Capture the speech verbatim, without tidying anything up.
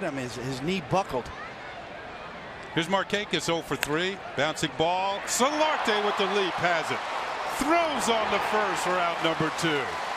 him, his, his knee buckled. Here's Markakis zero for three. Bouncing ball. Solarte with the leap has it. Throws on the first for out number two.